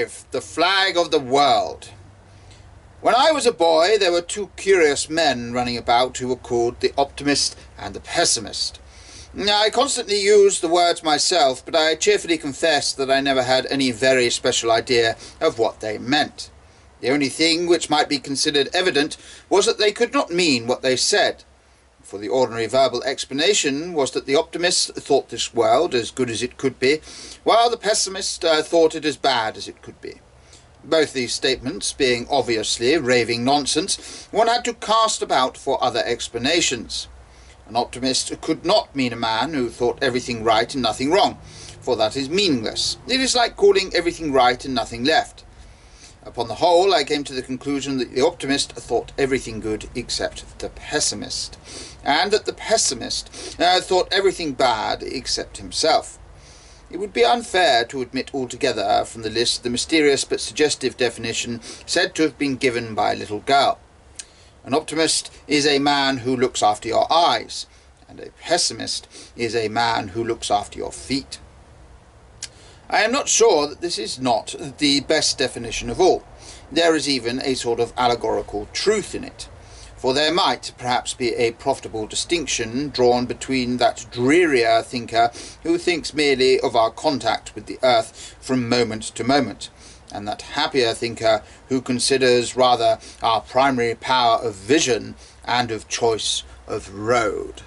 5, the flag of the world. When I was a boy, there were two curious men running about who were called the optimist and the pessimist. I constantly used the words myself, but I cheerfully confess that I never had any very special idea of what they meant. The only thing which might be considered evident was that they could not mean what they said, for the ordinary verbal explanation was that the optimist thought this world as good as it could be, while the pessimist thought it as bad as it could be. Both these statements being obviously raving nonsense, one had to cast about for other explanations. An optimist could not mean a man who thought everything right and nothing wrong, for that is meaningless. It is like calling everything right and nothing left. Upon the whole, I came to the conclusion that the optimist thought everything good except the pessimist, and that the pessimist thought everything bad except himself. It would be unfair to omit altogether from the list the mysterious but suggestive definition said to have been given by a little girl. An optimist is a man who looks after your eyes, and a pessimist is a man who looks after your feet. I am not sure that this is not the best definition of all. There is even a sort of allegorical truth in it. For there might perhaps be a profitable distinction drawn between that drearier thinker who thinks merely of our contact with the earth from moment to moment, and that happier thinker who considers rather our primary power of vision and of choice of road.